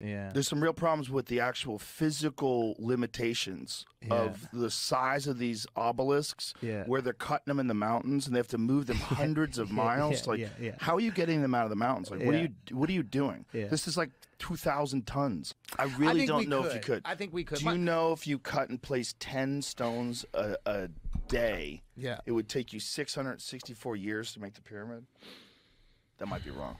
Yeah. There's some real problems with the actual physical limitations of the size of these obelisks, where they're cutting them in the mountains and they have to move them hundreds of miles. How are you getting them out of the mountains? Like, what are you doing? Yeah. This is like 2,000 tons. I really don't know if you could. I think we could. Do you know if you cut and place 10 stones a day, it would take you 664 years to make the pyramid? That might be wrong.